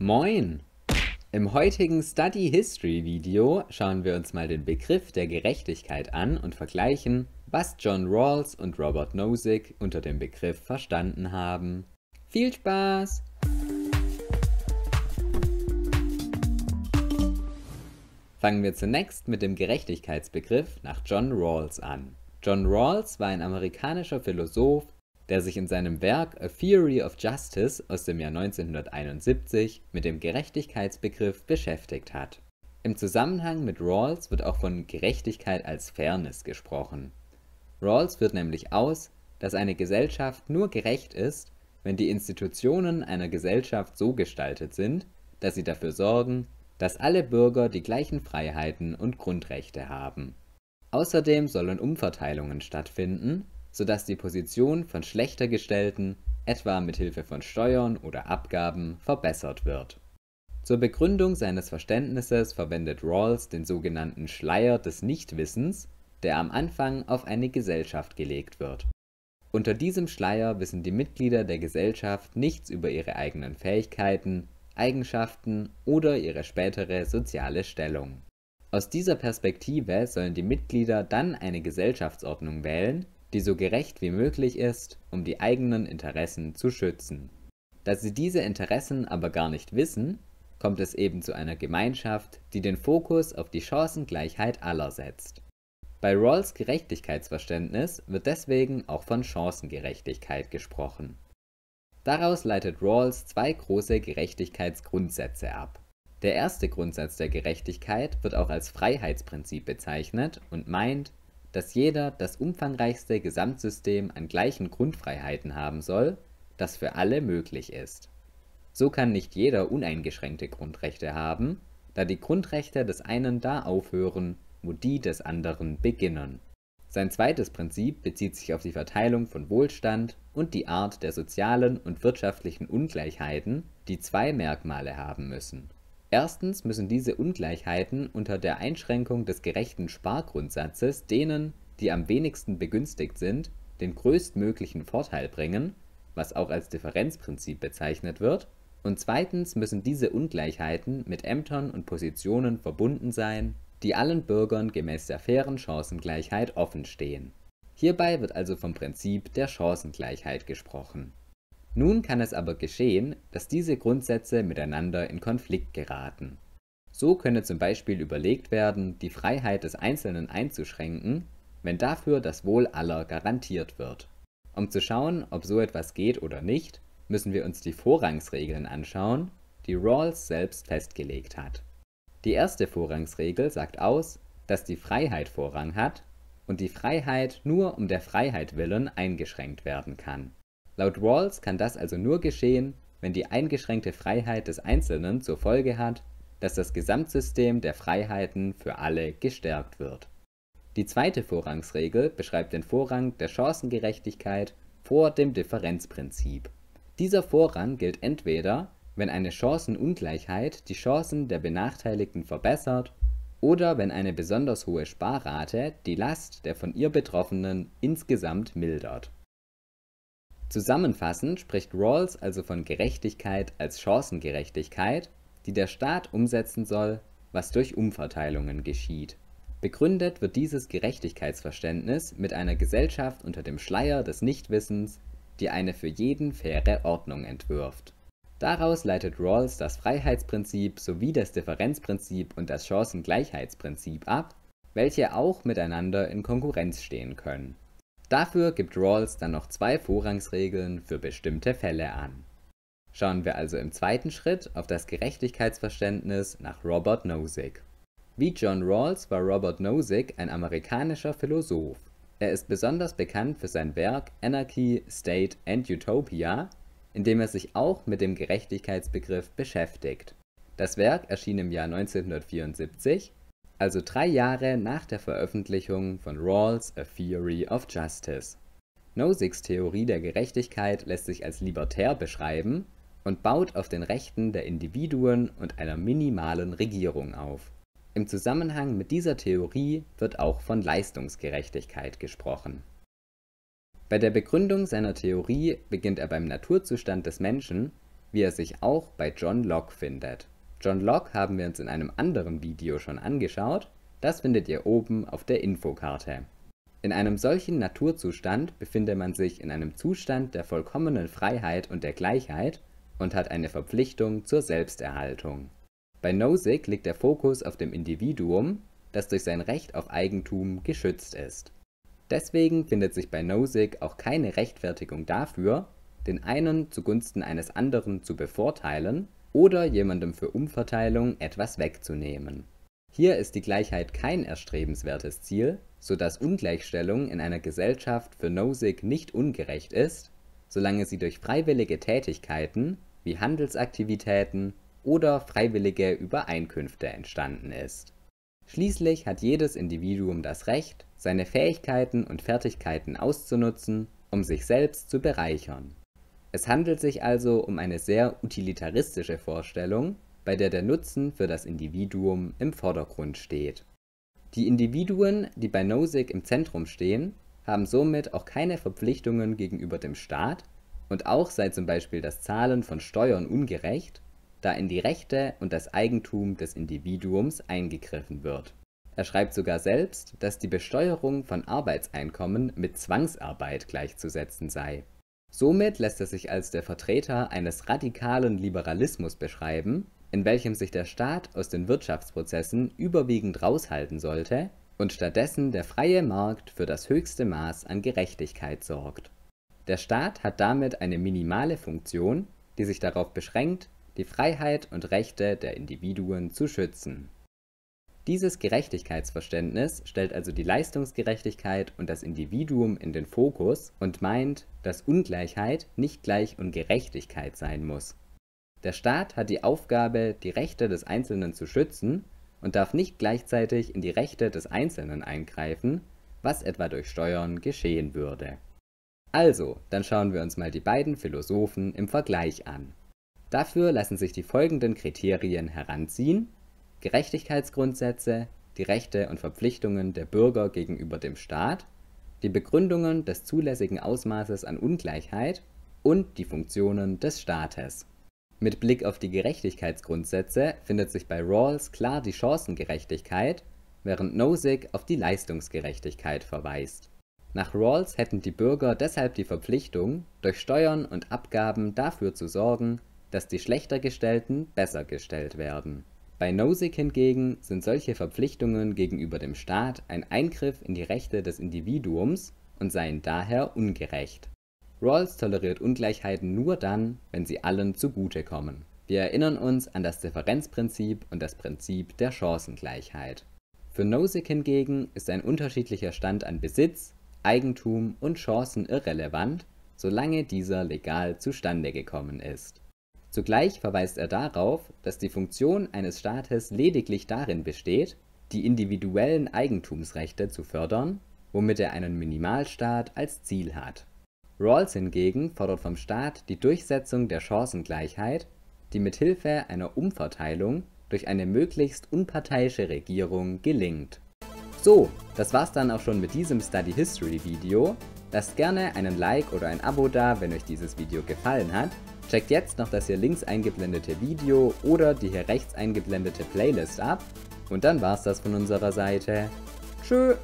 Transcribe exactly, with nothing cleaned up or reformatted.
Moin! Im heutigen Study History Video schauen wir uns mal den Begriff der Gerechtigkeit an und vergleichen, was John Rawls und Robert Nozick unter dem Begriff verstanden haben. Viel Spaß! Fangen wir zunächst mit dem Gerechtigkeitsbegriff nach John Rawls an. John Rawls war ein amerikanischer Philosoph, der sich in seinem Werk A Theory of Justice aus dem Jahr neunzehnhunderteinundsiebzig mit dem Gerechtigkeitsbegriff beschäftigt hat. Im Zusammenhang mit Rawls wird auch von Gerechtigkeit als Fairness gesprochen. Rawls führt nämlich aus, dass eine Gesellschaft nur gerecht ist, wenn die Institutionen einer Gesellschaft so gestaltet sind, dass sie dafür sorgen, dass alle Bürger die gleichen Freiheiten und Grundrechte haben. Außerdem sollen Umverteilungen stattfinden, sodass die Position von schlechter Gestellten, etwa mithilfe von Steuern oder Abgaben, verbessert wird. Zur Begründung seines Verständnisses verwendet Rawls den sogenannten Schleier des Nichtwissens, der am Anfang auf eine Gesellschaft gelegt wird. Unter diesem Schleier wissen die Mitglieder der Gesellschaft nichts über ihre eigenen Fähigkeiten, Eigenschaften oder ihre spätere soziale Stellung. Aus dieser Perspektive sollen die Mitglieder dann eine Gesellschaftsordnung wählen, die so gerecht wie möglich ist, um die eigenen Interessen zu schützen. Da sie diese Interessen aber gar nicht wissen, kommt es eben zu einer Gemeinschaft, die den Fokus auf die Chancengleichheit aller setzt. Bei Rawls' Gerechtigkeitsverständnis wird deswegen auch von Chancengerechtigkeit gesprochen. Daraus leitet Rawls zwei große Gerechtigkeitsgrundsätze ab. Der erste Grundsatz der Gerechtigkeit wird auch als Freiheitsprinzip bezeichnet und meint, dass jeder das umfangreichste Gesamtsystem an gleichen Grundfreiheiten haben soll, das für alle möglich ist. So kann nicht jeder uneingeschränkte Grundrechte haben, da die Grundrechte des einen da aufhören, wo die des anderen beginnen. Sein zweites Prinzip bezieht sich auf die Verteilung von Wohlstand und die Art der sozialen und wirtschaftlichen Ungleichheiten, die zwei Merkmale haben müssen. Erstens müssen diese Ungleichheiten unter der Einschränkung des gerechten Spargrundsatzes denen, die am wenigsten begünstigt sind, den größtmöglichen Vorteil bringen, was auch als Differenzprinzip bezeichnet wird, und zweitens müssen diese Ungleichheiten mit Ämtern und Positionen verbunden sein, die allen Bürgern gemäß der fairen Chancengleichheit offenstehen. Hierbei wird also vom Prinzip der Chancengleichheit gesprochen. Nun kann es aber geschehen, dass diese Grundsätze miteinander in Konflikt geraten. So könne zum Beispiel überlegt werden, die Freiheit des Einzelnen einzuschränken, wenn dafür das Wohl aller garantiert wird. Um zu schauen, ob so etwas geht oder nicht, müssen wir uns die Vorrangsregeln anschauen, die Rawls selbst festgelegt hat. Die erste Vorrangsregel sagt aus, dass die Freiheit Vorrang hat und die Freiheit nur um der Freiheit willen eingeschränkt werden kann. Laut Rawls kann das also nur geschehen, wenn die eingeschränkte Freiheit des Einzelnen zur Folge hat, dass das Gesamtsystem der Freiheiten für alle gestärkt wird. Die zweite Vorrangsregel beschreibt den Vorrang der Chancengerechtigkeit vor dem Differenzprinzip. Dieser Vorrang gilt entweder, wenn eine Chancenungleichheit die Chancen der Benachteiligten verbessert oder wenn eine besonders hohe Sparrate die Last der von ihr Betroffenen insgesamt mildert. Zusammenfassend spricht Rawls also von Gerechtigkeit als Chancengerechtigkeit, die der Staat umsetzen soll, was durch Umverteilungen geschieht. Begründet wird dieses Gerechtigkeitsverständnis mit einer Gesellschaft unter dem Schleier des Nichtwissens, die eine für jeden faire Ordnung entwirft. Daraus leitet Rawls das Freiheitsprinzip sowie das Differenzprinzip und das Chancengleichheitsprinzip ab, welche auch miteinander in Konkurrenz stehen können. Dafür gibt Rawls dann noch zwei Vorrangsregeln für bestimmte Fälle an. Schauen wir also im zweiten Schritt auf das Gerechtigkeitsverständnis nach Robert Nozick. Wie John Rawls war Robert Nozick ein amerikanischer Philosoph. Er ist besonders bekannt für sein Werk Anarchy, State and Utopia, in dem er sich auch mit dem Gerechtigkeitsbegriff beschäftigt. Das Werk erschien im Jahr neunzehnhundertvierundsiebzig, also drei Jahre nach der Veröffentlichung von Rawls' A Theory of Justice. Nozicks Theorie der Gerechtigkeit lässt sich als libertär beschreiben und baut auf den Rechten der Individuen und einer minimalen Regierung auf. Im Zusammenhang mit dieser Theorie wird auch von Leistungsgerechtigkeit gesprochen. Bei der Begründung seiner Theorie beginnt er beim Naturzustand des Menschen, wie er sich auch bei John Locke findet. John Locke haben wir uns in einem anderen Video schon angeschaut, das findet ihr oben auf der Infokarte. In einem solchen Naturzustand befindet man sich in einem Zustand der vollkommenen Freiheit und der Gleichheit und hat eine Verpflichtung zur Selbsterhaltung. Bei Nozick liegt der Fokus auf dem Individuum, das durch sein Recht auf Eigentum geschützt ist. Deswegen findet sich bei Nozick auch keine Rechtfertigung dafür, den einen zugunsten eines anderen zu bevorteilen oder jemandem für Umverteilung etwas wegzunehmen. Hier ist die Gleichheit kein erstrebenswertes Ziel, sodass Ungleichstellung in einer Gesellschaft für Nozick nicht ungerecht ist, solange sie durch freiwillige Tätigkeiten wie Handelsaktivitäten oder freiwillige Übereinkünfte entstanden ist. Schließlich hat jedes Individuum das Recht, seine Fähigkeiten und Fertigkeiten auszunutzen, um sich selbst zu bereichern. Es handelt sich also um eine sehr utilitaristische Vorstellung, bei der der Nutzen für das Individuum im Vordergrund steht. Die Individuen, die bei Nozick im Zentrum stehen, haben somit auch keine Verpflichtungen gegenüber dem Staat und auch sei zum Beispiel das Zahlen von Steuern ungerecht, da in die Rechte und das Eigentum des Individuums eingegriffen wird. Er schreibt sogar selbst, dass die Besteuerung von Arbeitseinkommen mit Zwangsarbeit gleichzusetzen sei. Somit lässt er sich als der Vertreter eines radikalen Liberalismus beschreiben, in welchem sich der Staat aus den Wirtschaftsprozessen überwiegend raushalten sollte und stattdessen der freie Markt für das höchste Maß an Gerechtigkeit sorgt. Der Staat hat damit eine minimale Funktion, die sich darauf beschränkt, die Freiheit und Rechte der Individuen zu schützen. Dieses Gerechtigkeitsverständnis stellt also die Leistungsgerechtigkeit und das Individuum in den Fokus und meint, dass Ungleichheit nicht gleich Ungerechtigkeit sein muss. Der Staat hat die Aufgabe, die Rechte des Einzelnen zu schützen und darf nicht gleichzeitig in die Rechte des Einzelnen eingreifen, was etwa durch Steuern geschehen würde. Also, dann schauen wir uns mal die beiden Philosophen im Vergleich an. Dafür lassen sich die folgenden Kriterien heranziehen: Gerechtigkeitsgrundsätze, die Rechte und Verpflichtungen der Bürger gegenüber dem Staat, die Begründungen des zulässigen Ausmaßes an Ungleichheit und die Funktionen des Staates. Mit Blick auf die Gerechtigkeitsgrundsätze findet sich bei Rawls klar die Chancengerechtigkeit, während Nozick auf die Leistungsgerechtigkeit verweist. Nach Rawls hätten die Bürger deshalb die Verpflichtung, durch Steuern und Abgaben dafür zu sorgen, dass die schlechter Gestellten besser gestellt werden. Bei Nozick hingegen sind solche Verpflichtungen gegenüber dem Staat ein Eingriff in die Rechte des Individuums und seien daher ungerecht. Rawls toleriert Ungleichheiten nur dann, wenn sie allen zugutekommen. Wir erinnern uns an das Differenzprinzip und das Prinzip der Chancengleichheit. Für Nozick hingegen ist ein unterschiedlicher Stand an Besitz, Eigentum und Chancen irrelevant, solange dieser legal zustande gekommen ist. Zugleich verweist er darauf, dass die Funktion eines Staates lediglich darin besteht, die individuellen Eigentumsrechte zu fördern, womit er einen Minimalstaat als Ziel hat. Rawls hingegen fordert vom Staat die Durchsetzung der Chancengleichheit, die mithilfe einer Umverteilung durch eine möglichst unparteiische Regierung gelingt. So, das war's dann auch schon mit diesem Study History Video. Lasst gerne einen Like oder ein Abo da, wenn euch dieses Video gefallen hat. Checkt jetzt noch das hier links eingeblendete Video oder die hier rechts eingeblendete Playlist ab. Und dann war's das von unserer Seite. Tschö!